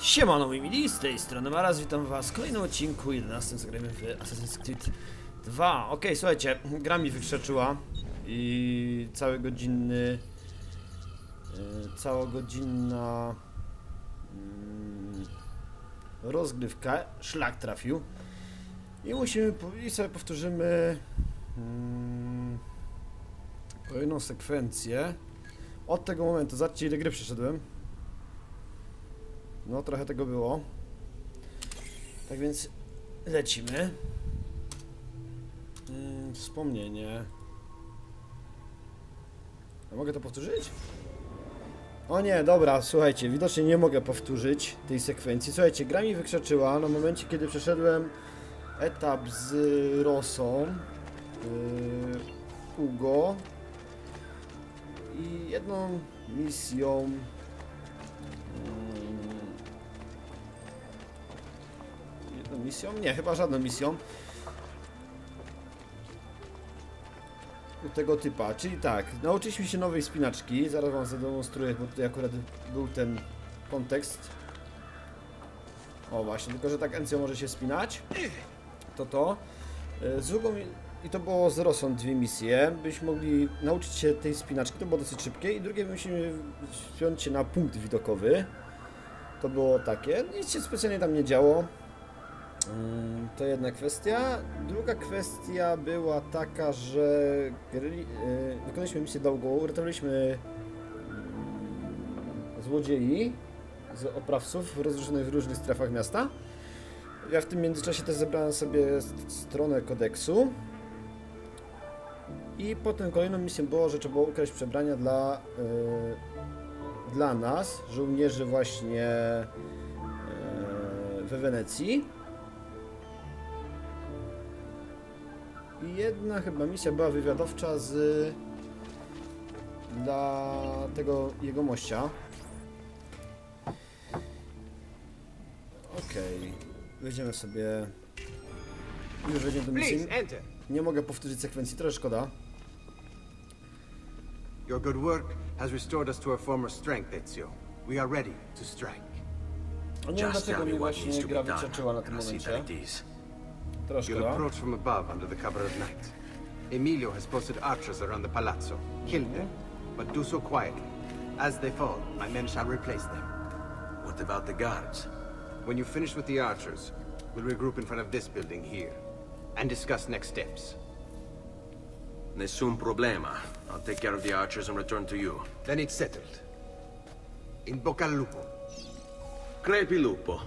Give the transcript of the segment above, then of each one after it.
Siemano moi mili, z tej strony Maraz, witam was w kolejnym odcinku 11, zagrajmy w Assassin's Creed 2. Okej, słuchajcie, gra mi wykrzeczyła i całogodzinna rozgrywka, szlak trafił. I musimy, sobie powtórzymy pewną sekwencję od tego momentu. Zobaczcie, ile gry przeszedłem. No, trochę tego było. Tak więc lecimy. Wspomnienie. A mogę to powtórzyć? O nie, dobra, słuchajcie, widocznie nie mogę powtórzyć tej sekwencji. Słuchajcie, gra mi wykrzeczyła na momencie, kiedy przeszedłem etap z Rosą, Hugo i jedną misją Nie, chyba żadną misją u tego typa, czyli tak, nauczyliśmy się nowej spinaczki, zaraz wam zademonstruję, bo tutaj akurat był ten kontekst. O właśnie, tylko że tak Ezio może się spinać. To z Hugo i to było z Rosą dwie misje, byśmy mogli nauczyć się tej spinaczki, to było dosyć szybkie. I drugie, musimy wziąć się na punkt widokowy, to było takie, nic się specjalnie tam nie działo. To jedna kwestia. Druga kwestia była taka, że wykonaliśmy misję do Hugo, uratowaliśmy złodziei z oprawców rozruszonych w różnych strefach miasta. Ja w tym międzyczasie też zebrałem sobie stronę kodeksu. I potem kolejną misją było, że trzeba było ukraść przebrania dla nas, żołnierzy właśnie we Wenecji. I jedna chyba misja była wywiadowcza dla tego jegomościa. Okej, wejdziemy sobie. Już wejdziemy do misji. Nie mogę powtórzyć sekwencji, trochę szkoda. Your good work has restored us to our former strength, Ezio. We are ready to strike. O nie wiem, dlaczego mi właśnie gra wykrzeczyła na tym momencie. You approach from above under the cover of night. Emilio has posted archers around the palazzo. Kill them, but do so quietly. As they fall, my men shall replace them. What about the guards? When you finish with the archers, we'll regroup in front of this building here and discuss next steps. Nessun problema. I'll take care of the archers and return to you. Then it's settled. In Bocca al Lupo. Crepi il lupo.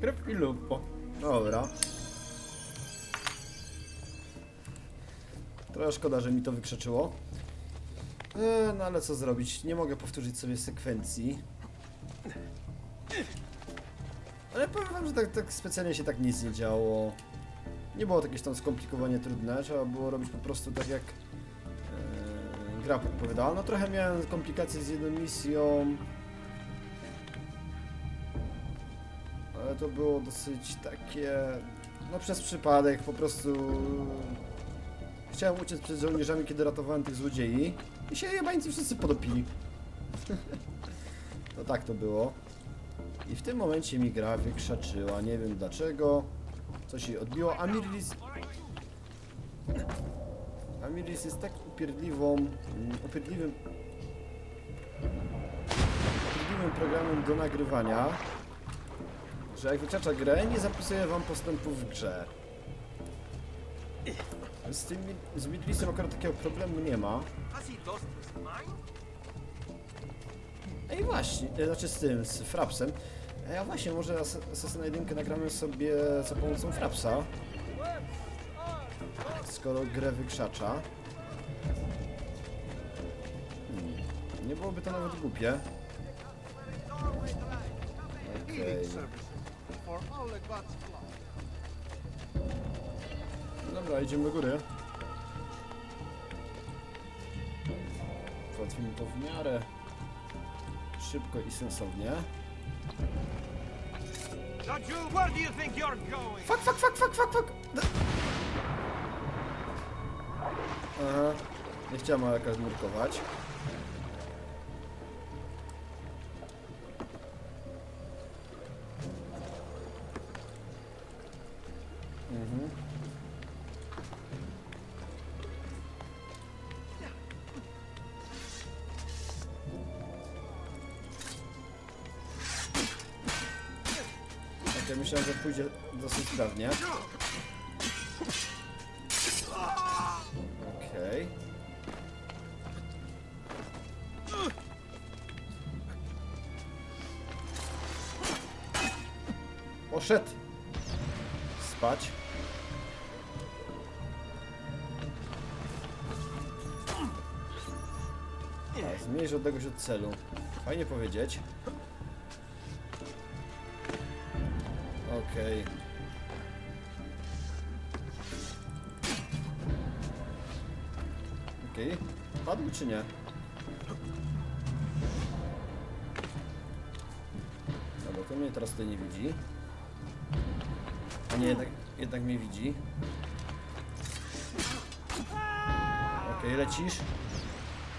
Crepi il lupo. Dobra. Trochę szkoda, że mi to wykrzeczyło. No ale co zrobić? Nie mogę powtórzyć sobie sekwencji. Ale powiem wam, że tak specjalnie się tak nic nie działo. Nie było to jakieś tam skomplikowanie trudne. Trzeba było robić po prostu tak, jak gra podpowiadała. No trochę miałem komplikacje z jedną misją. Ale to było dosyć takie... No przez przypadek po prostu... Chciałem uciec przed żołnierzami, kiedy ratowałem tych złodziei i się jebańcy wszyscy podopili. To tak to było. I w tym momencie mi gra wykrzaczyła, nie wiem dlaczego. Coś jej odbiło. Amiri jest tak upierdliwym programem do nagrywania, że jak wykracza grę, nie zapisuje wam postępów w grze. Z Midlisem akurat takiego problemu nie ma. Ej właśnie, znaczy z Frapsem. A właśnie, może Assassina 1 nagramy sobie za pomocą Frapsa. Skoro grę wykrzacza. Nie byłoby to nawet głupie. Okej. Dobra, idziemy do góry. Załatwimy to w miarę szybko i sensownie. Fuck, fuck, fuck, fuck, fuck, fuck! Aha, nie chciałem jakaś nurkować. Ja myślałem, że pójdzie dosyć sprawnie. Okej. Poszedł! Spać. Mniejszy odległość od celu. Fajnie powiedzieć. Okej. Okej. Padł czy nie? Dobra, to mnie teraz tutaj nie widzi. A nie, jednak mnie widzi. Okej, lecisz.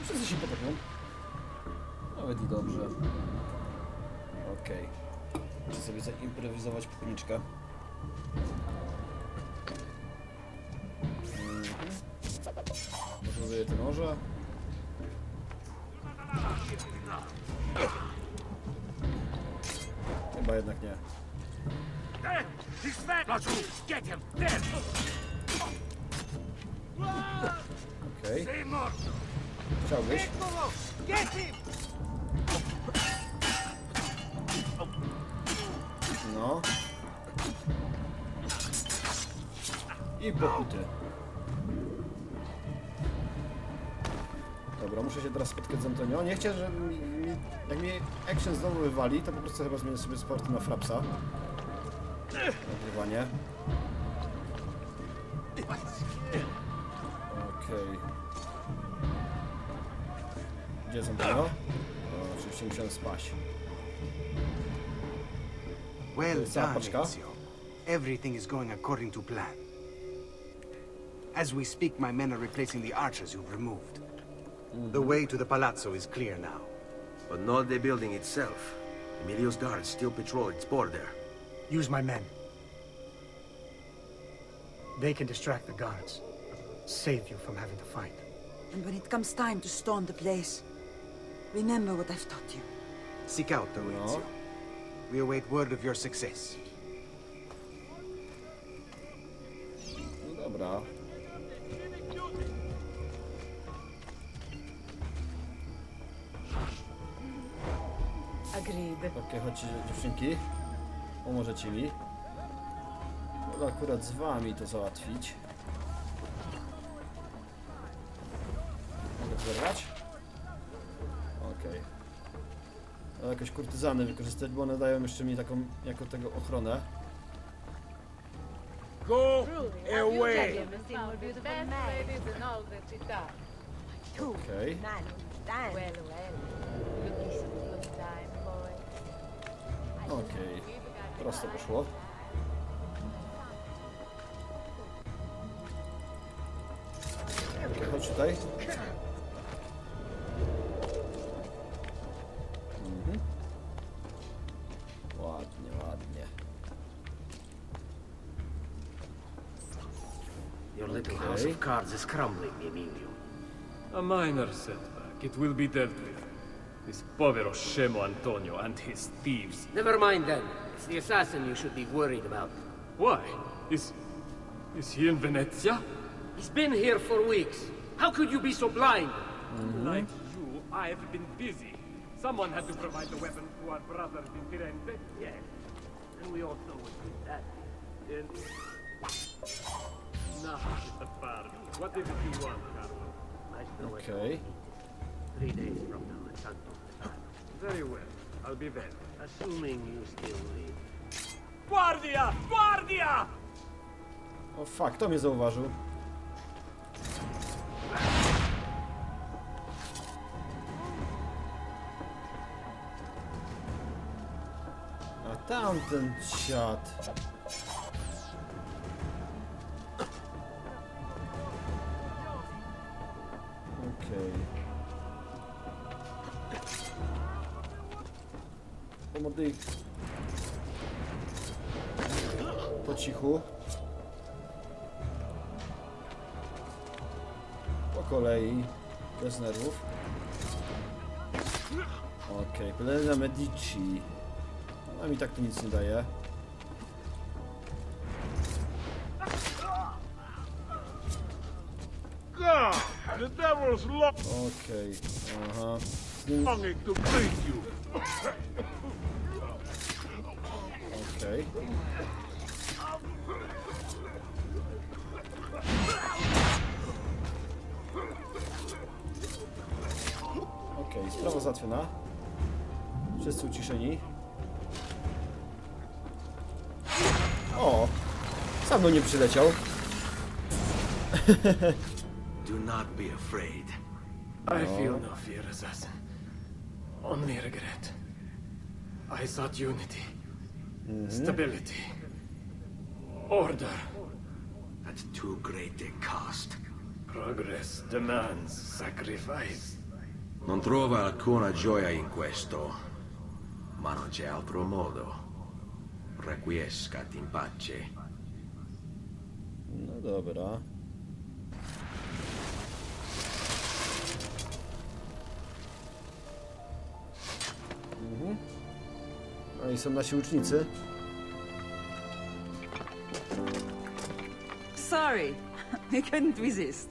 Wszyscy się potopią. Nawet i dobrze. Okej. Muszę sobie zaimprowizować piwniczkę. Potrzebuję te noże. Chyba jednak nie. Okej. Chciałbyś? No. I pokuty. Dobra, muszę się teraz spotkać z Antonio. Nie chciałem, żeby jak mnie action znowu wywali, to po prostu chyba zmienię sobie sport na Frapsa. Nagrywanie. Okej. Gdzie jest Antonio? O, oczywiście musiałem spać. Well done, Ezio. Everything is going according to plan. As we speak, my men are replacing the archers you've removed. The way to the palazzo is clear now. But not the building itself. Emilio's guards still patrol its border. Use my men. They can distract the guards. Save you from having to fight. And when it comes time to storm the place, remember what I've taught you. Seek out the Ezio. No. We await word of your success. No dobra. Agreed. Okej, chodźcie dziewczynki. Pomożecie mi. Mogę akurat z wami to załatwić. Mogę to zerwać? Okej. Jakoś kurtyzany wykorzystać, bo one dają jeszcze mi taką, jako tego, ochronę. Go away! Okej. Okej. Prosto poszło. Chodź tutaj. The house of cards is crumbling, Emilio. A minor setback. It will be dealt with. This povero scemo Antonio and his thieves. Never mind them. It's the assassin you should be worried about. Why? Is he in Venezia? He's been here for weeks. How could you be so blind? Like you, I've been busy. Someone had to provide the weapon to our brothers in Firenze. Yes. And we also would do that. And... What did you want, Carlo? Okay. 3 days from now, it's time. Very well. I'll be there. Assuming you still live. Guardia! Guardia! O fuck, to mnie zauważył. A tamten siad. Po cichu. Po kolei. Bez nerwów. Okej, Polena Medici. Ona mi tak to nic nie daje. Okej, aha. Okej. Okej, sprawa załatwiona. Wszyscy uciszeni. O! Sam do mnie przyleciał. Do not be afraid. I feel no fear, assassin. Only regret. I sought unity, stability, order. At too great a cost. Progress demands sacrifice. Non trovo alcuna gioia in questo, ma non c'è altro modo. Requiescat in pace. No dobra. No i są nasi łucznicy. Sorry, I couldn't resist.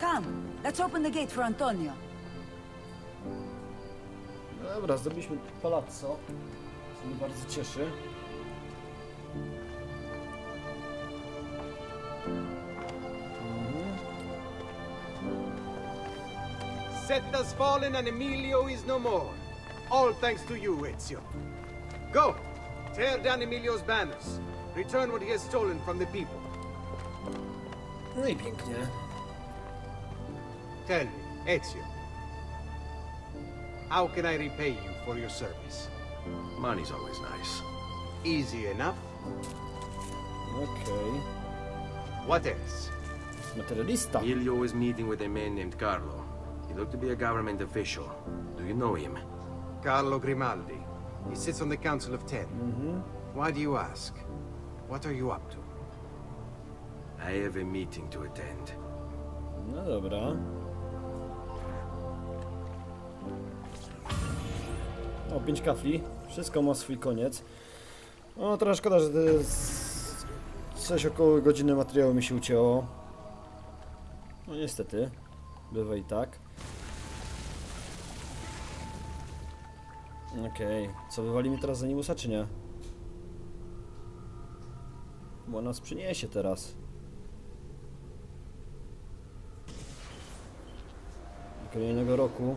Come, let's open the gate for Antonio. Dobra, zdobyliśmy palazzo, co mnie bardzo cieszy. Set has fallen and Emilio is no more. All thanks to you, Ezio. Go! Tear down Emilio's banners. Return what he has stolen from the people. No i pięknie. Tell me, Ezio. How can I repay you for your service? Money's always nice. Easy enough. Okay. What else? Materialista. Emilio is meeting with a man named Carlo. He looked to be a government official. Do you know him? Carlo Grimaldi. He sits on the Council of Ten. Why do you ask? What are you up to? I have a meeting to attend. No dobra. O, 5 kafli. Wszystko ma swój koniec. No, trochę szkoda, że to jest coś około godziny materiału mi się ucięło. No niestety. Bywa i tak. Okej. Co, wywali mi teraz za nimusa, czy nie? Bo nas przyniesie teraz. Do kolejnego roku.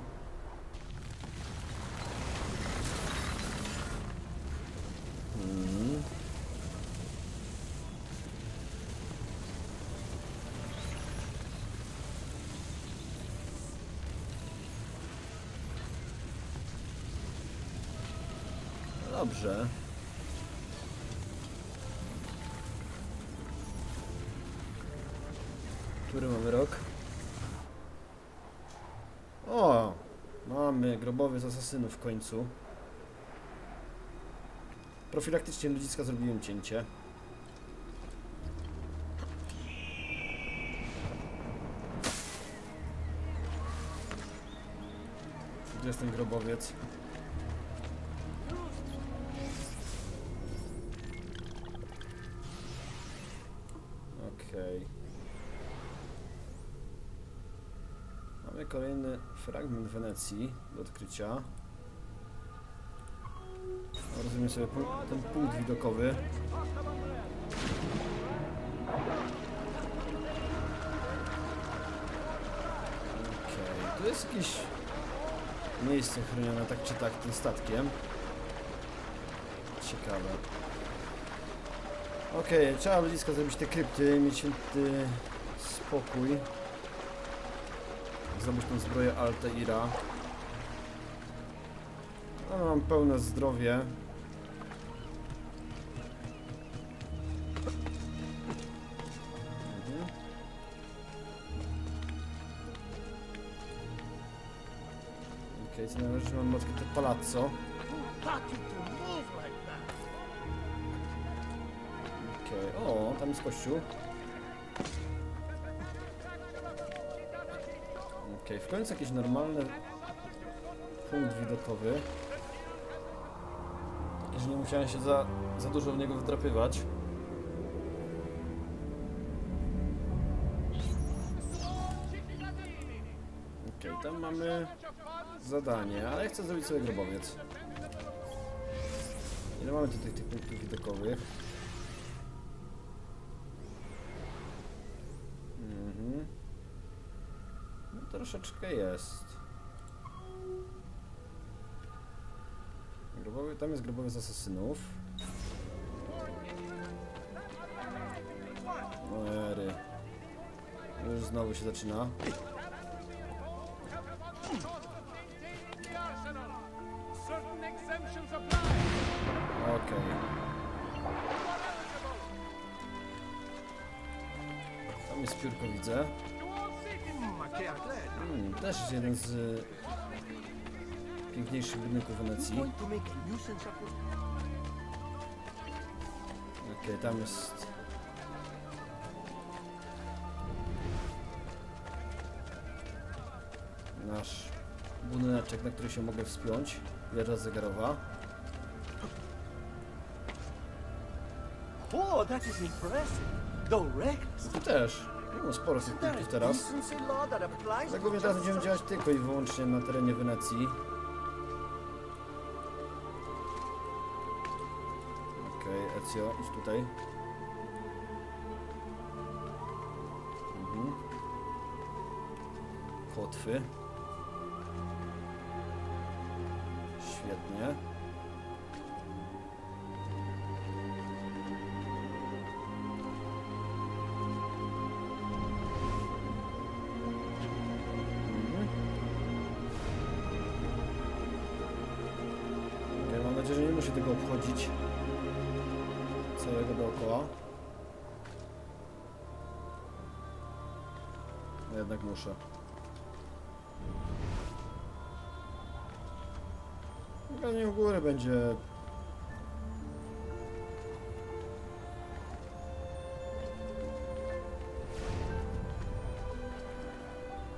Dobrze. Który mamy rok? O! Mamy grobowiec asasynów w końcu. Profilaktycznie ludziska zrobiłem cięcie. Gdzie jest ten grobowiec? Mamy kolejny fragment Wenecji do odkrycia. Rozumiem sobie ten punkt widokowy. Okej, to jest jakieś miejsce chronione tak czy tak tym statkiem. Ciekawe. Okej, trzeba blisko zrobić te krypty, mieć święty spokój. Zdobyć tą zbroję Altaïra. No, mam pełne zdrowie. Okej, co najważniejsze, mam odkryte palazzo. Okej, o, tam jest kościół. Okej, w końcu jakiś normalny punkt widokowy. Że nie musiałem się za dużo w niego wdrapywać. Tam mamy zadanie, ale chcę zrobić sobie grobowiec. Ile mamy tutaj tych punktów widokowych? Mhm. No troszeczkę jest. Grobowiec, tam jest grobowiec asasynów. Ery. Już znowu się zaczyna. Okej. Tam jest piórko, widzę. Też jest jeden z piękniejszych budynków Wenecji. Okej, tam jest... nasz budyneczek, na który się mogę wspiąć. Wieża zegarowa. O, to jest impresyjne. Też. No, sporo tych punktów teraz. Tak głównie teraz będziemy działać tylko i wyłącznie na terenie Wenecji. Okej, Ezio, idź tutaj. Mhm. Kotwy. Świetnie. Okay, mam nadzieję, że nie muszę tego obchodzić całego dookoła. No jednak muszę. Pewnie w górę będzie...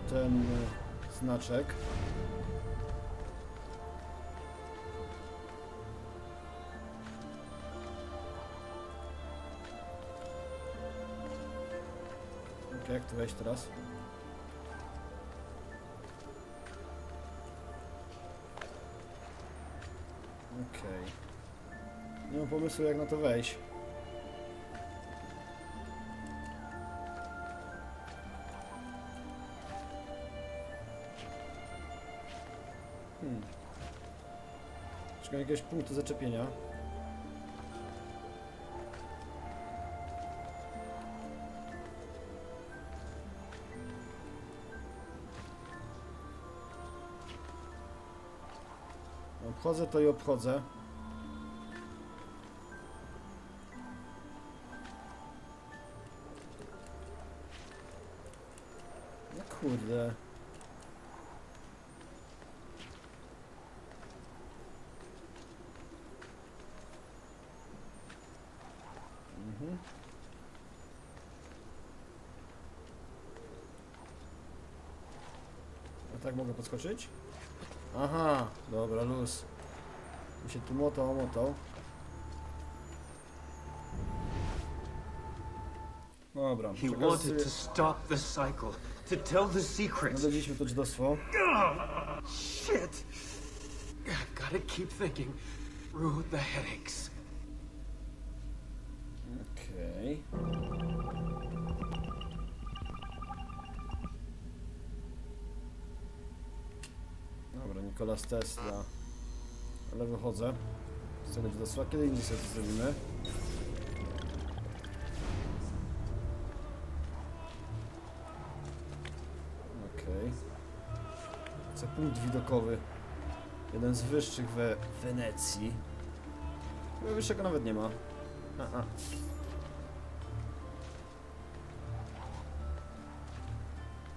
ten znaczek. Ok, jak tu wejść teraz? Okej. Nie mam pomysłu, jak na to wejść. Szukam jakiegoś punktu zaczepienia. Obchodzę to i obchodzę. No kurde. Mhm. A tak mogę podskoczyć? Aha, dobra, luz. Mi się tu motał. Dobra, znaleźliśmy to dziadostwo. Shit! Gotta keep thinking. Root the headaches. Okej. Dobra, Nikolas Tesla. Ale wychodzę z tego dziadostwa. Kiedy indziej sobie to zrobimy? Okej. Chcę punkt widokowy. Jeden z wyższych we Wenecji. Chyba wyższego nawet nie ma. Aha.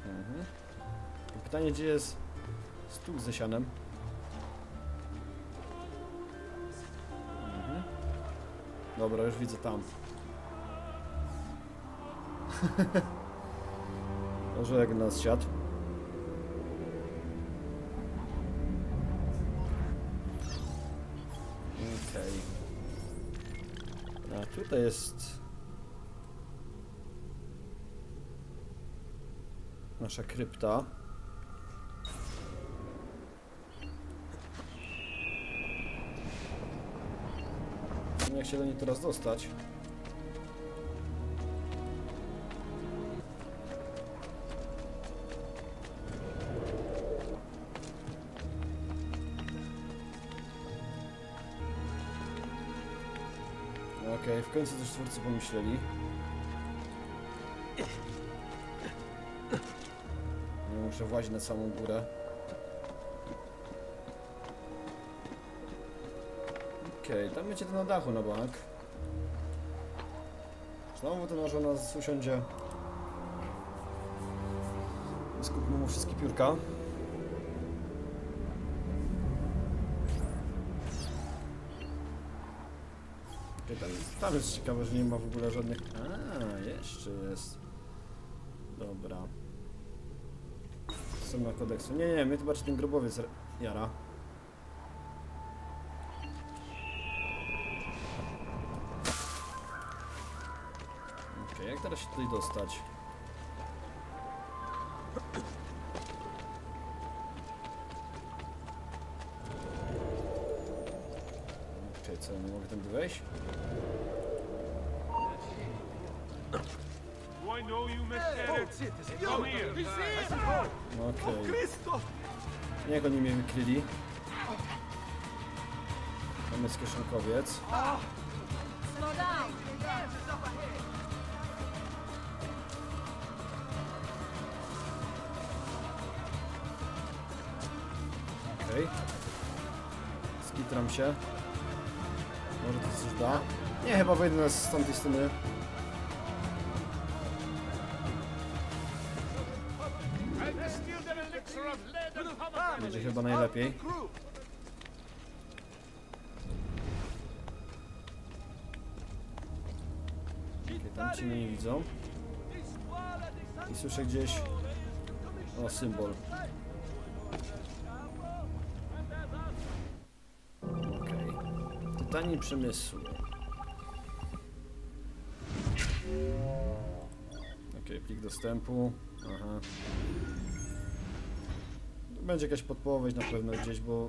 Mhm. Pytanie, gdzie jest stół ze sianem? Dobra, już widzę tam. Może jak nas siadł. Okej. Okay. A tutaj jest... nasza krypta. Jak się do niej teraz dostać? Okej, w końcu też twórcy pomyśleli. Nie muszę włazić na samą górę. Okej, tam będzie to na dachu na bank. Znowu to może ona usiądzie. Skupmy mu wszystkie piórka. Tam jest ciekawe, że nie ma w ogóle żadnych... A, jeszcze jest. Dobra. Suma kodeksu. Nie, nie, mnie to bardziej ten grobowiec jara. Okej, jak teraz się tutaj dostać? Okej, co, nie mogę tędy wejść? Okej. Niech oni mnie wykryli. Tam jest kieszonkowiec. Okej. Skitram się. Może to coś da? Nie, chyba wejdę z tamtej strony. Będzie chyba najlepiej. Tam ci mnie nie widzą. I słyszę gdzieś... O, symbol. Okej. Tytanie przemysłu. Okej, plik dostępu. Aha. Będzie jakaś podpowiedź na pewno gdzieś, bo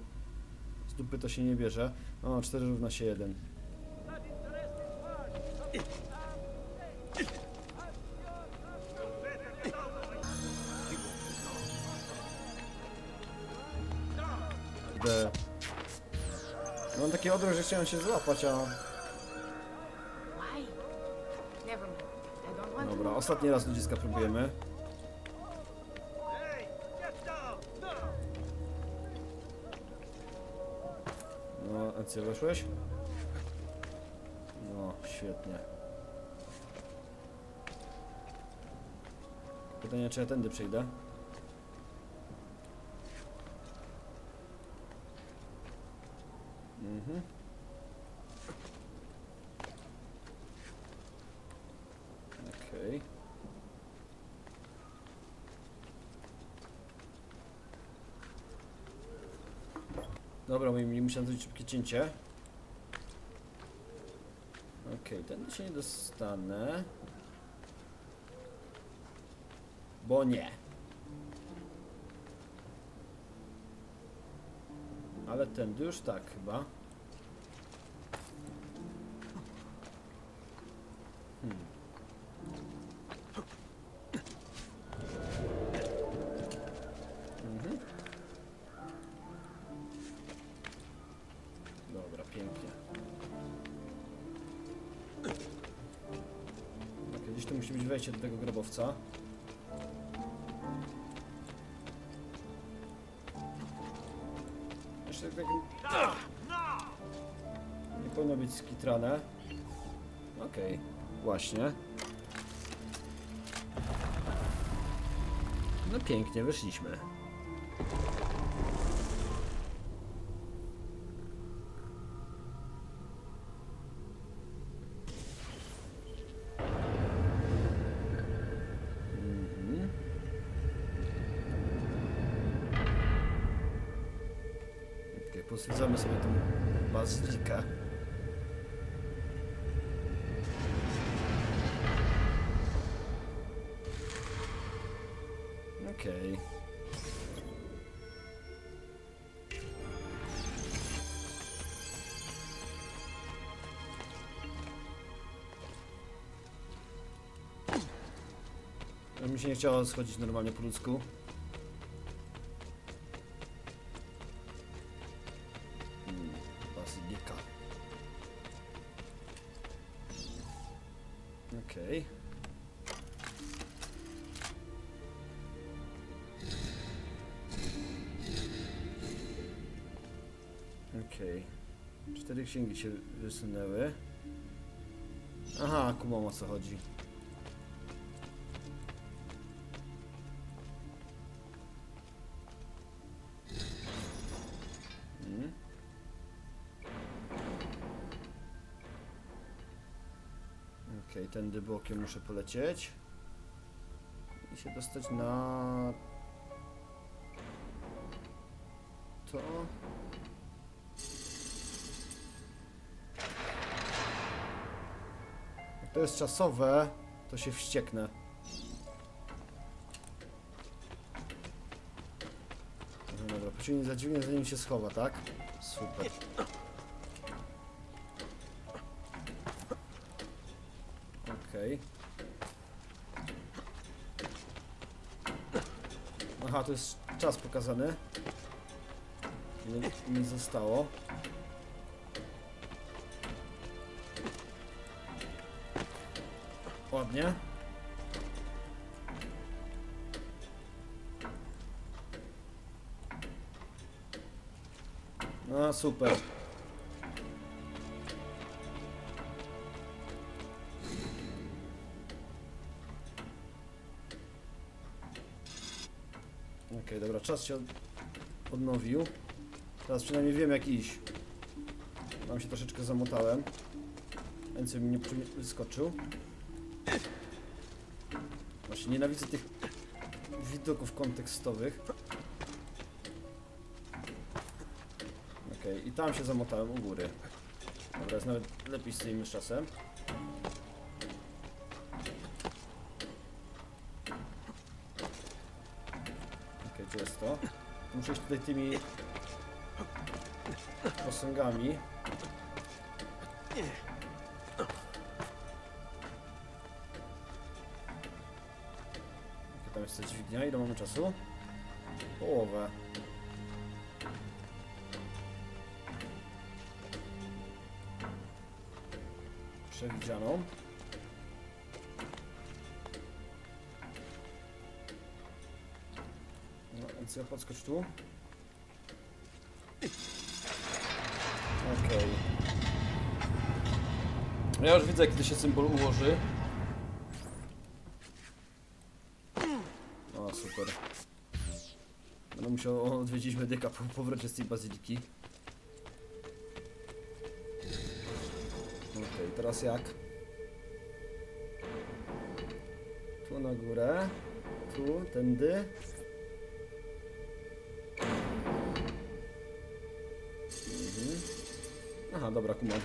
z dupy to się nie bierze. O, 4 równa się 1. Mam taki odruch, że chciałem się złapać, a... Dobra, ostatni raz ludziska próbujemy. Ezio, weszłeś? No, świetnie. Pytanie, czy ja tędy przyjdę? Mhm. Okej. Dobra, moi mili, musiałem zrobić szybkie cięcie. Okej, tędy się nie dostanę. Bo nie. Ale tędy już tak chyba. Do tego grobowca. Jeszcze tak... Nie powinno być skitrane. Okej, właśnie. No pięknie, wyszliśmy. Zwiedzamy sobie tą bazylikę. Okej. mi się nie chciało schodzić normalnie po ludzku. Bazylika. Okej. Okej. 4 księgi się wysunęły. Aha, kumam o co chodzi. Okej, tędy bokiem muszę polecieć i się dostać na to. Jak to jest czasowe, to się wścieknę. No dobra, pociągnij za dźwignię, zanim się schowa, tak? Super. Aha, to jest czas pokazany. Nie zostało. Ładnie. No super. Okej, dobra, czas się odnowił. Teraz przynajmniej wiem jak iść. Tam się troszeczkę zamotałem. Enzo mi nie wyskoczył. Właśnie nienawidzę tych widoków kontekstowych. Okej, i tam się zamotałem u góry. Dobra, jest nawet lepiej z tym czasem. Jest to. Muszę iść tutaj tymi posągami. Tam jest ta dźwignia. Ile mamy czasu? Połowę. Przewidzianą. Ja podskocz tu. Okej. Ja już widzę, kiedy się symbol ułoży. O, super. Będę musiał odwiedzić medyka po powrocie z tej bazyliki. Okej, teraz jak? Tu na górę. Tu, tędy. Aha, dobra, kumam.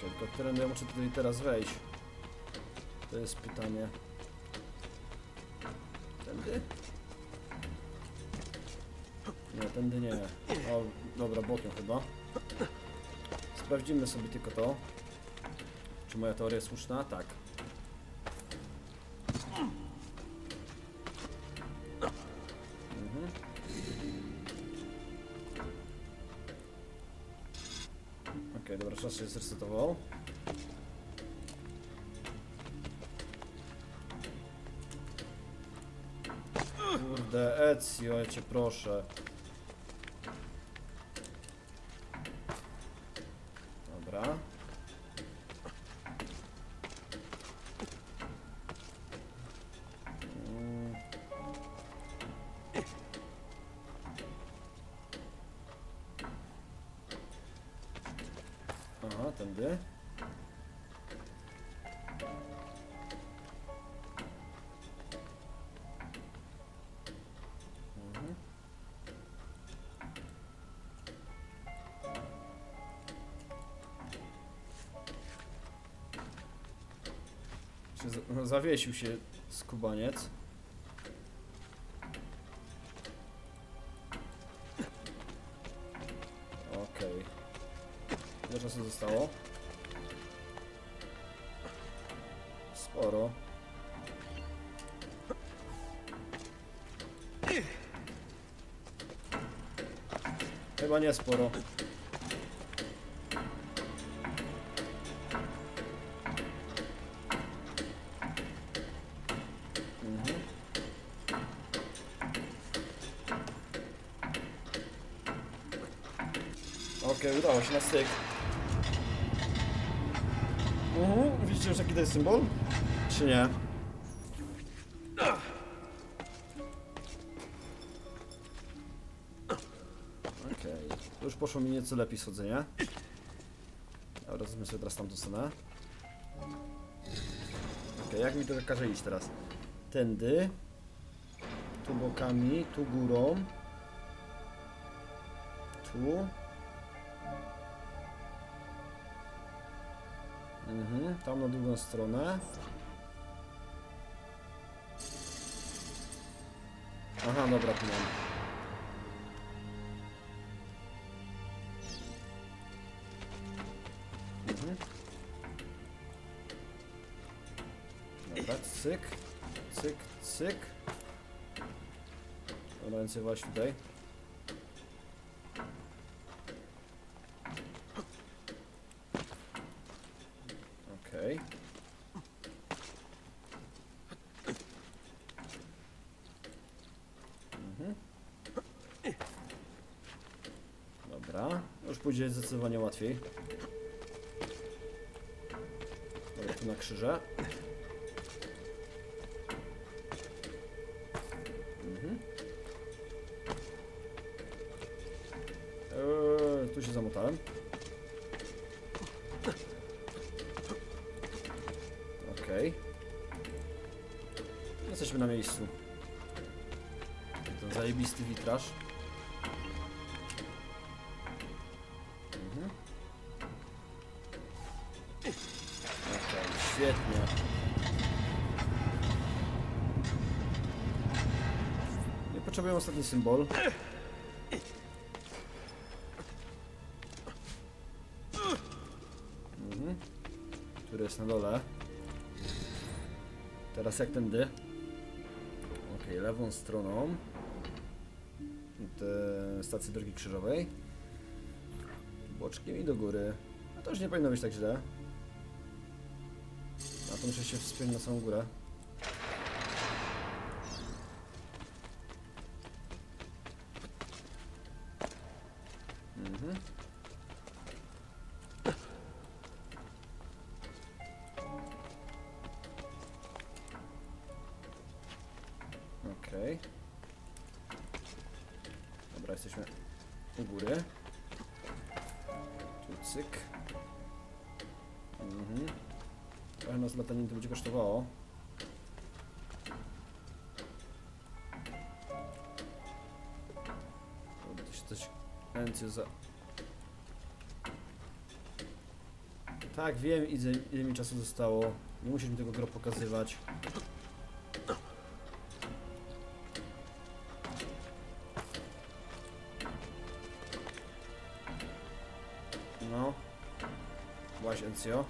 Tylko teren, ja muszę tutaj teraz wejść. To jest pytanie. Tędy? Nie, tędy nie. O, dobra, bokiem chyba. Sprawdzimy sobie tylko to. Czy moja teoria jest słuszna? Tak. Dobra, czas się zresetował. Kurde, Ezio, ja cię proszę. Dobra. Aha, tędy. No, zawiesił się skubaniec. zostało? Sporo. Chyba nie sporo. Okej, udało się na styk. Widzicie już jaki to jest symbol? Czy nie? Okej, już poszło mi nieco lepiej schodzenie. Dobra, zrobimy sobie teraz tamtą stronę. Okej, jak mi to każe iść teraz? Tędy. Tu bokami, tu górą. Tu. Tam na drugą stronę. Aha, dobra, tu mam. Dobra, cyk, cyk, cyk. Dobra, więc właśnie tutaj. Dobra, już pójdzie zdecydowanie łatwiej. Dobra, tu na krzyże. Tu się zamotałem. Okej. Jesteśmy na miejscu. To zajebisty witraż. Świetnie. Nie potrzebuję ostatni symbol. Który jest na dole. Teraz jak tędy? Okej, lewą stroną. Stacji drogi krzyżowej. Boczkiem i do góry. A to już nie powinno być tak źle. A to muszę się wspiąć na samą górę. Okej. Dobra, jesteśmy u góry. Tu cyk. Trochę nas latanie to będzie kosztowało. Dobra, to się coś Encio za... Tak, wiem ile mi czasu zostało. Nie musisz mi tego gro pokazywać. No. Właśnie Encio.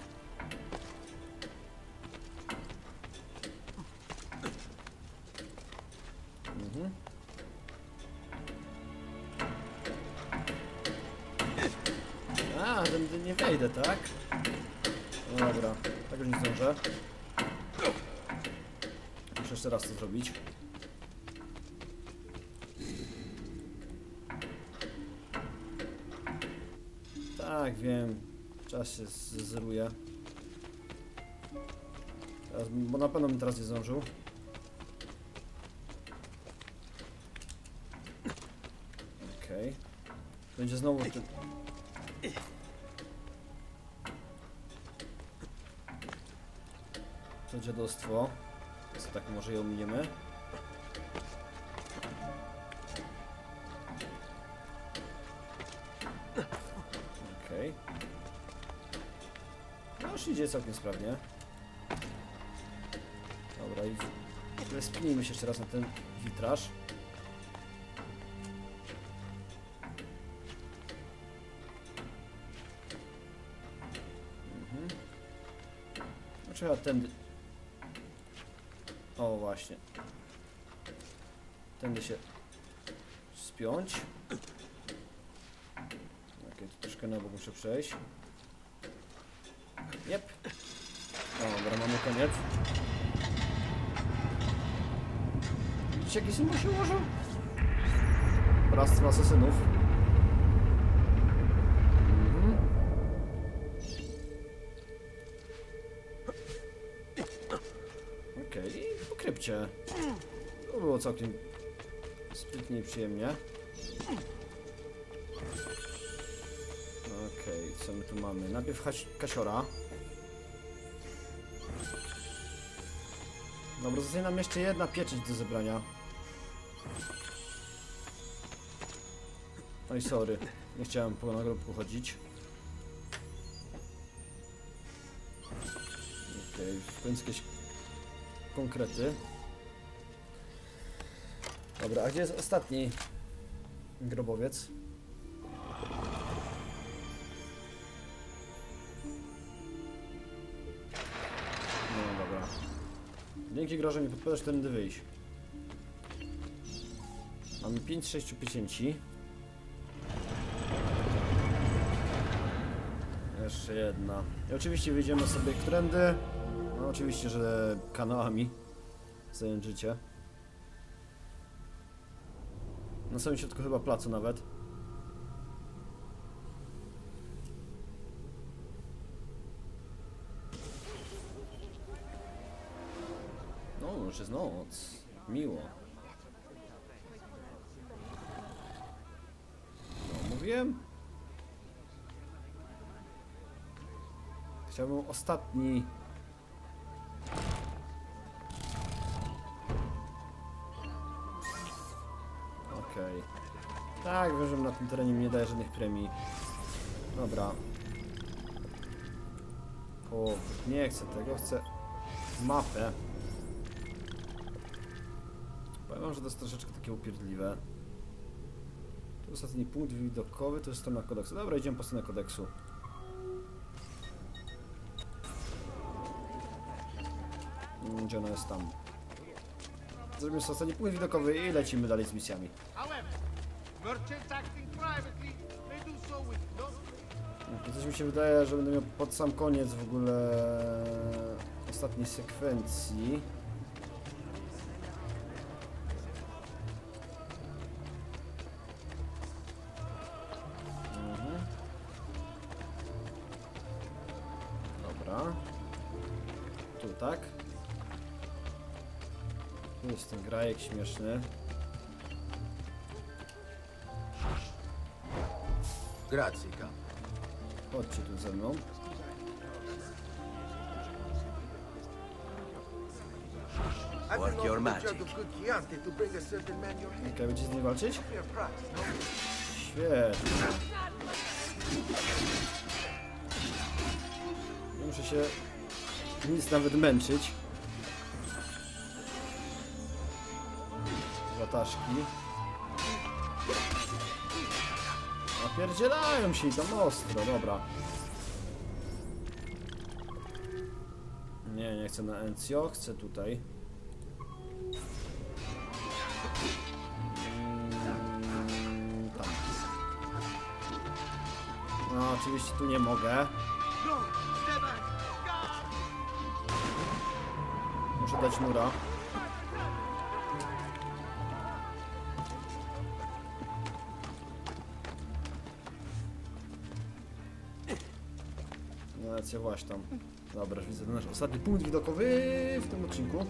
A, tędy nie wejdę, tak? Dobra, tak już nie zdążę. Muszę jeszcze raz to zrobić. Tak, wiem. Czas się zeruje. Teraz, bo na pewno bym teraz nie zdążył. Okej. Będzie znowu... To dziadostwo. Więc tak może je ominiemy. Okej. No już idzie całkiem sprawnie. Dobra i wspinijmy się jeszcze raz na ten witraż. Trzeba tędy... O, właśnie. Tędy się spiąć. Okej, to troszkę na bok muszę przejść. Jep. Dobra, mamy koniec. Widzicie, jaki symbol się ułożył? Bractwo asesynów. Okej, po krypcie. To było całkiem sprytnie i przyjemnie. Okej, co my tu mamy? Najpierw kasiora. Dobra, zostaje nam jeszcze jedna pieczęć do zebrania. Oj, sorry, nie chciałem po nagrobku chodzić. Okej, w końcu jakieś konkrety. Dobra, a gdzie jest ostatni grobowiec? No dobra. Dzięki, Groże, mi podpowiadasz, tędy wyjść. Mamy 5-6 pieczęci. Jeszcze jedna. I oczywiście wyjdziemy sobie którędy. No oczywiście, że kanałami. Zajęczycie. Na samym środku chyba placu nawet. No, już jest noc. Miło. No, mówiłem. Chciałbym ostatni... Okej. Tak, wiem, że na tym terenie mi nie daje żadnych premii. Dobra. O, nie chcę tego, chcę mapę. Powiem wam, że to jest troszeczkę takie upierdliwe. Tu ostatni punkt widokowy, to jest strona kodeksu. Dobra, idziemy po stronę kodeksu. Gdzie ona jest tam? Zrobimy sobie ostatni punkt widokowy i lecimy dalej z misjami. Coś mi się wydaje, że będę miał pod sam koniec w ogóle ostatniej sekwencji. Dobra. Tu tak? Tu jest ten grajek śmieszny. Grazie, Kam. Chodźcie tu ze mną. Work your magic. Okej, będziecie z nim walczyć? Świetnie. Nie muszę się nic nawet męczyć. Zataszki. Napierdzielają się i tam ostro, dobra. Nie, nie chcę na Ezio, chcę tutaj. Tam. No, oczywiście tu nie mogę. Muszę dać mura. Właśnie tam. Dobra, widzę nasz ostatni punkt widokowy w tym odcinku.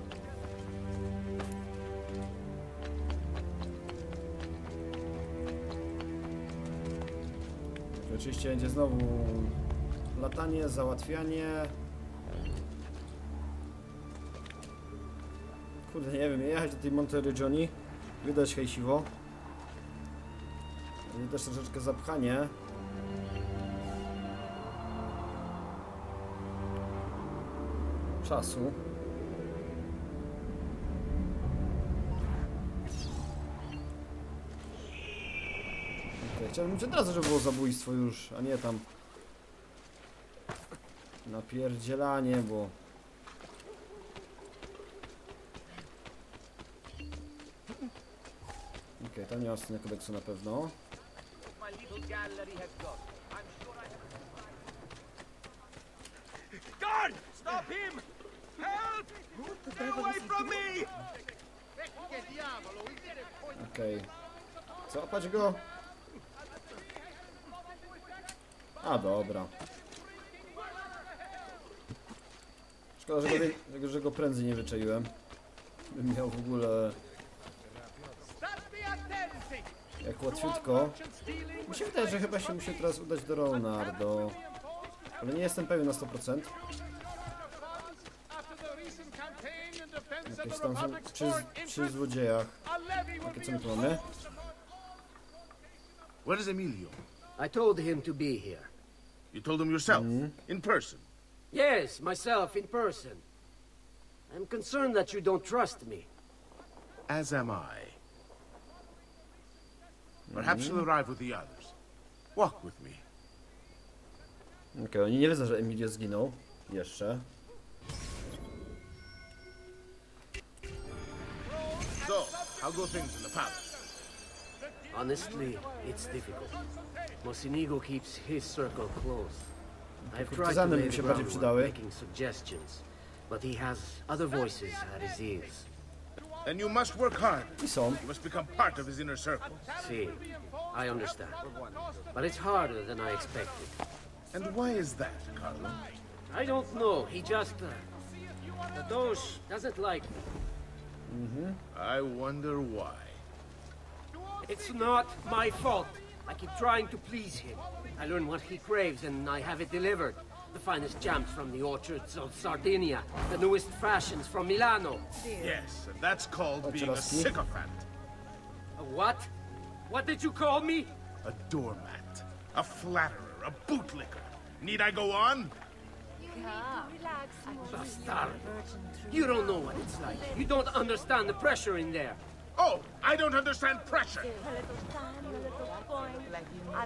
I oczywiście będzie znowu latanie, załatwianie. Kurde, nie wiem, jechać do tej Monteriggioni. Widać hejsiwo. Widać troszeczkę zapchanie. Czasu. Okay, chciałbym od razu, żeby było zabójstwo już, a nie tam napierdzielanie, bo Okej, tam nie ma strony kodeksu na pewno. Guard! Stop him! Help! Stay away from me! Okej. Co? Patrz go! A dobra. Szkoda, że go prędzej nie wyczaiłem. Bym miał w ogóle... Jak łatwiutko. Mi się wydaje, że chyba się musi teraz udać do Leonardo. Ale nie jestem pewien na 100%. Jakieś tam są przy złodziejach. Jakie co my tu mamy? Where is Emilio? I told him to be here. You told him yourself? In person? Yes, myself, in person. I'm concerned that you don't trust me. As am I. Perhaps you'll arrive with the others. Walk with me. Okej, oni nie wiedzą, że Emilio zginął. Jeszcze. So, how go things in the palace? Honestly, it's difficult. Mocenigo keeps his circle closed. I've tried to lay the groundwork, making suggestions, but he has other voices at his ears. Then you must work hard. You must become part of his inner circle. See, I understand. But it's harder than I expected. And why is that, Carlo? I don't know. He just... the Doge doesn't like me. I wonder why. It's not my fault. I keep trying to please him. I learn what he craves and I have it delivered. The finest jams from the orchards of Sardinia, the newest fashions from Milano. Yes, and that's called being a sycophant. A what? What did you call me? A doormat, a flatterer, a bootlicker. Need I go on? Bastard. You don't know what it's like. You don't understand the pressure in there. Oh, I don't understand pressure.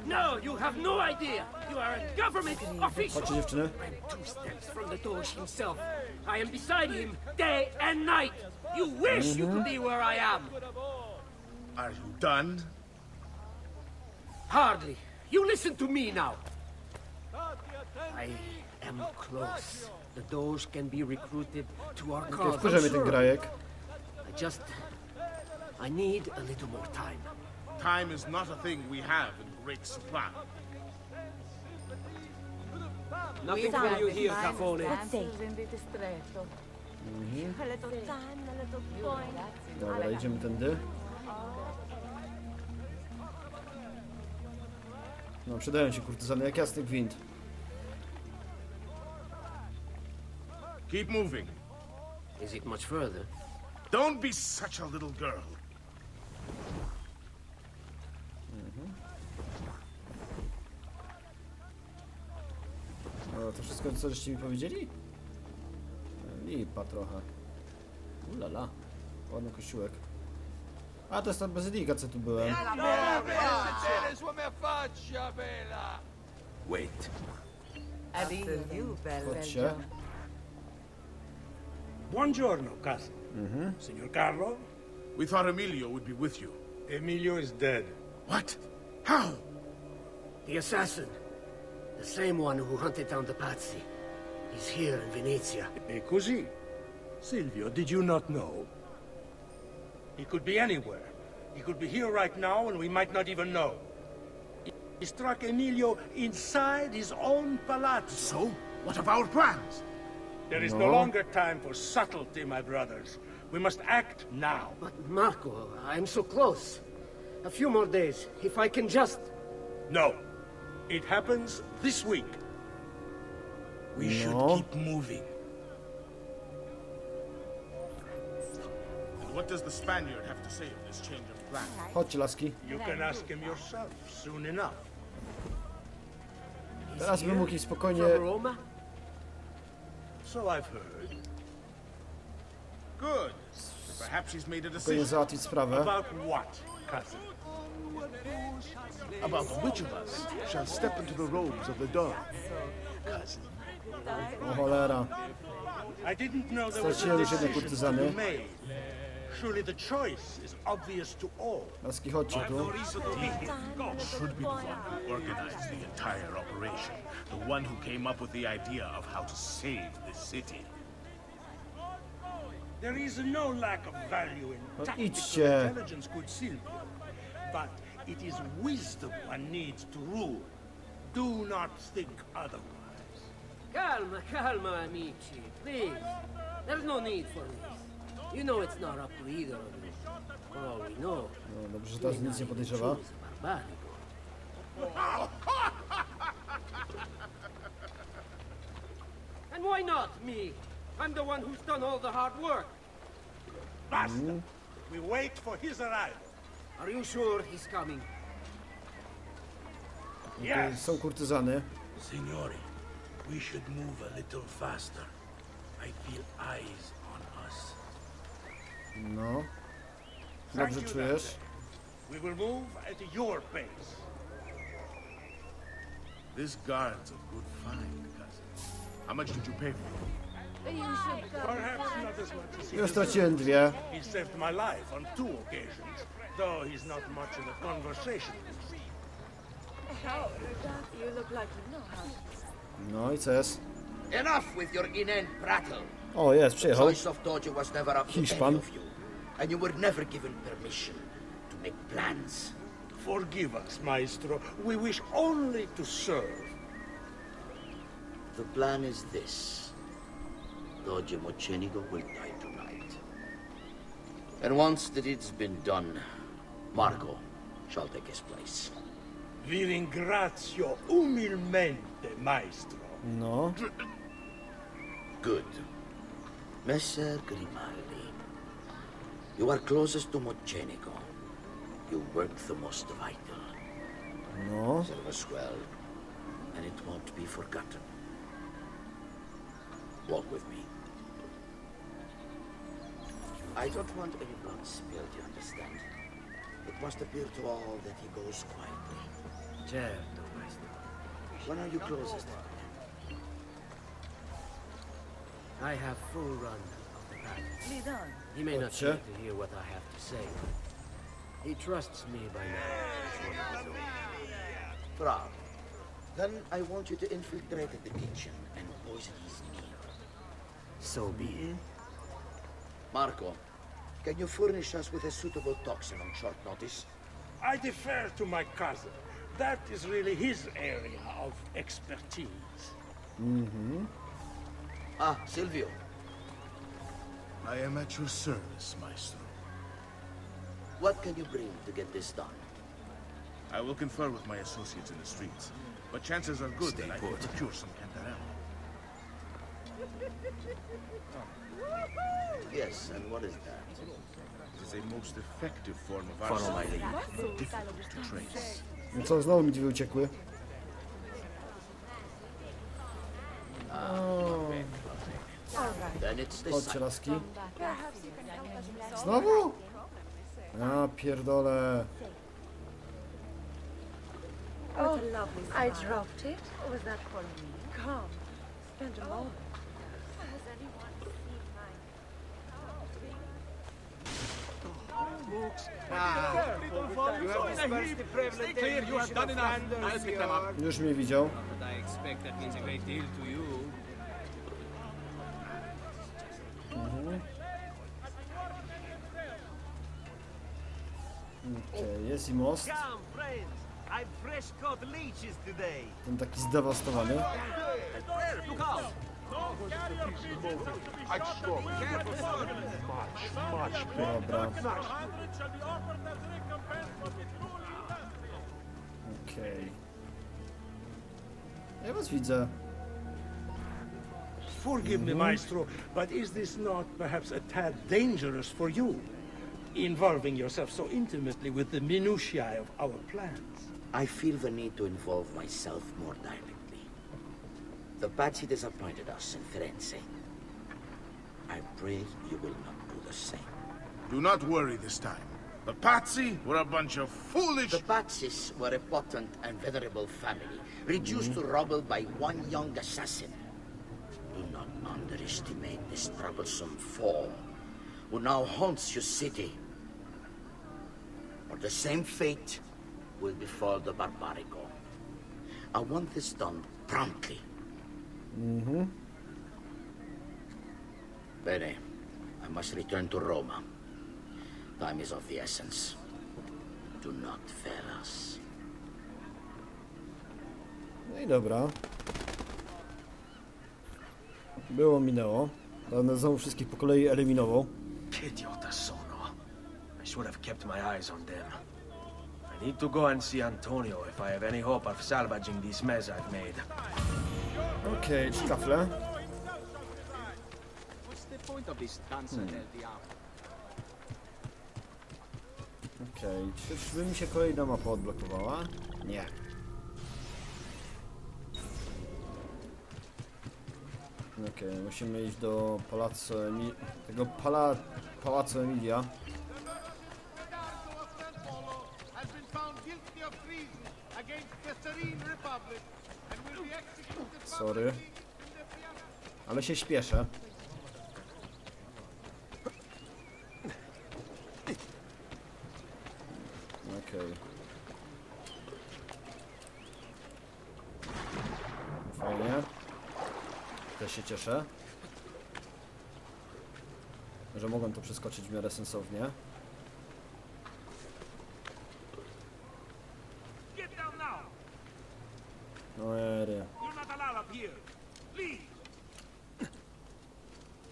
No, you have no idea. You are a government official. I'm two steps from the Doge himself. I am beside him day and night. You wish you could be where I am. Are you done? Hardly. You listen to me now. I am close. The Doge can be recruited to our cause. I need a little more time. Time is not a thing we have in great supply. Nothing for you here, Cafone. Dobra, idziemy tędy. No, przydają się kurtyzany jak jasny gwint. Keep moving. Is it much further? Don't be such a little girl. No, to wszystko, co żeście mi powiedzieli? Lipa trochę. Ulala. Ładny kościółek. A to jest ta bazylika, co tu byłem. Wait. Chodź się. Buongiorno, Cas. Signor Carlo? We thought Emilio would be with you. Emilio is dead. What? How? The assassin. The same one who hunted down the Pazzi. He's here in Venezia. E così? Silvio, did you not know? He could be anywhere. He could be here right now and we might not even know. He struck Emilio inside his own palazzo. So? What of our plans? There is no longer time for subtlety, my brothers. We must act now. But Marco, I'm so close. A few more days, if I can just... No. It happens this week. We should keep moving. And what does the Spaniard have to say of this change of plan? You can ask him yourself soon enough. Teraz bym mógł spokojnie... So I've heard. Good. Perhaps he's made a decision. About what, cousin? About which of us shall step into the robes of the Doge, cousin? I didn't know there was a decision to be made. Surely the choice is obvious to all. Laski, chodźcie tu. God should be the one who organized the entire operation. The one who came up with the idea of how to save the city. There is no lack of value in tactical intelligence, good Silvio. But it is wisdom one needs to rule. Do not think otherwise. Calma, calma, amici. Please. There's no need for this. You know it's not up to either of us. For all we know. No, dobrze, że teraz nic nie podejrzewa. And why not me? I'm the one who's done all the hard work. Basta. We wait for his arrival. Are you sure he's coming? Yes. Są kurtyzany. Signori, we should move a little faster. I feel eyes on us. No. Dobrze czujesz? We will move at your pace. This guard's a good find, cousin. How much did you pay for it? Perhaps not as much as he did. He saved my life on 2 occasions, though he's not much of a conversationalist. You look like you know how. No i co jest? Enough with your inane prattle. O, jest, przyjechał. Hiszpan. And you were never given permission to make plans. Forgive us, maestro. We wish only to serve. The plan is this. Doge Mocenigo will die tonight. And once that it's been done, Marco shall take his place. Vi ringrazio umilmente, maestro. No. Good. Messer Grimaldi, you are closest to Mocenigo. You work the most vital. No. Serve us well, and it won't be forgotten. Walk with me. I don't want any blood spilled, you understand? It must appear to all that he goes quietly. Certo, maestro. When are you closest? I have full run of the path. He may not care to hear what I have to say. He trusts me by now. Fraps. Then I want you to infiltrate the kitchen and poison his meal. So be it. Marco, can you furnish us with a suitable toxin on short notice? I defer to my cousin. That is really his area of expertise. Mm-hmm. Ah, Silvio. I am at your service, maestro. What can you bring to get this done? I will confer with my associates in the streets, but chances are good that I can procure some cantarella. Yes, and what is that? It is a most effective form of arsenic, difficult to trace. Co, znowu mi drzwi uciekły? Chodźcie, laski. Znowu? A, pierdolę. Oh, I dropped it. Was that for me? Come, spend a moment. Has anyone seen mine? You have done enough. Już mnie widział. Okej, jest i most. Ten taki zdewastowany. Dobra. Okej. Ja was widzę. Forgive me, maestro, but is this not perhaps a tad dangerous for you? Involving yourself so intimately with the minutiae of our plans. I feel the need to involve myself more directly. The Pazzi disappointed us in Firenze. I pray you will not do the same. Do not worry this time. The Pazzi were a bunch of foolish... The Pazzis were a potent and venerable family, reduced to rubble by one young assassin. Do not underestimate this troublesome form who now haunts your city. Or the same fate will befall the Barbarigo. I want this done promptly. Mm-hmm. Bene. I must return to Roma. Time is of the essence. Do not fail us. No i dobra. Było, minęło. Ale znowu wszystkich po kolei eliminował. I should have kept my eyes on them. I need to go and see Antonio if I have any hope of salvaging this mess I've made. Okej, szkafle. Okej, czyżby mi się kolejna mapa odblokowała? Nie. Okej, musimy iść do Palazzo Emilia. Tego Palazzo Emilia. Sorry. Ale się śpieszę. Okej. Fajnie. Też się cieszę, że mogłem to przeskoczyć w miarę sensownie.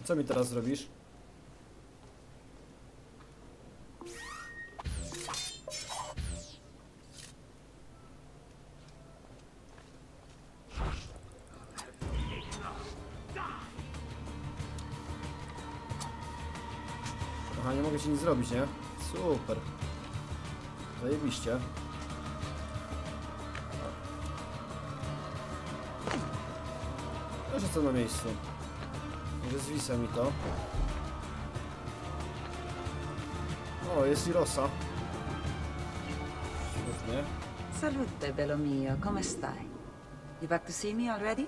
Co mi teraz zrobisz? Aha, nie mogę ci nic zrobić, nie? Super. Zajebiście. Proszę co na miejscu. Że zwisa mi to. O, jest i Rosa. Świetnie. Salute, bello mio, come stai? You back to see me already?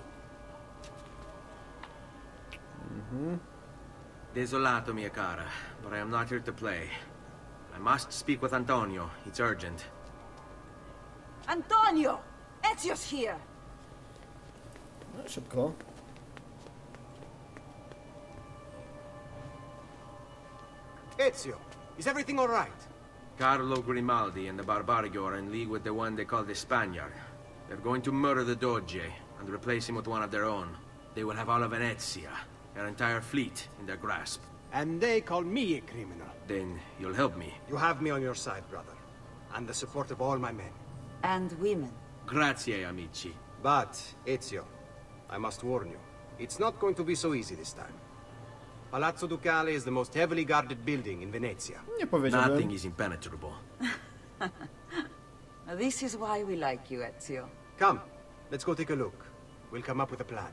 Mm-hmm. Desolato, mia cara, but I am not here to play. I must speak with Antonio. It's urgent. Antonio! Ezio's here! No, szybko. Ezio, is everything all right? Carlo Grimaldi and the Barbarigo are in league with the one they call the Spaniard. They're going to murder the Doge and replace him with one of their own. They will have all of Venezia, their entire fleet, in their grasp. And they call me a criminal. Then you'll help me. You have me on your side, brother. And the support of all my men. And women. Grazie, amici. But, Ezio, I must warn you. It's not going to be so easy this time. Palazzo Ducale is the most heavily guarded building in Venezia. Nothing is impenetrable. This is why we like you, Ezio. Come, let's go take a look. We'll come up with a plan.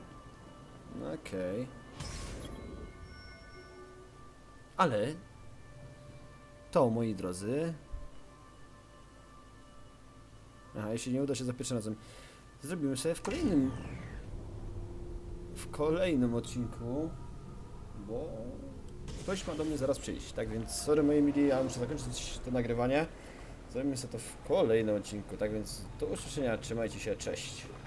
Okay. Ale to, moi drodzy. Aha, jeśli nie uda się za pierwszym razem, zrobimy sobie w kolejnym odcinku. Bo ktoś ma do mnie zaraz przyjść, tak więc sorry moi mili, ja muszę zakończyć to nagrywanie. Zrobimy sobie to w kolejnym odcinku, tak więc do usłyszenia, trzymajcie się, cześć.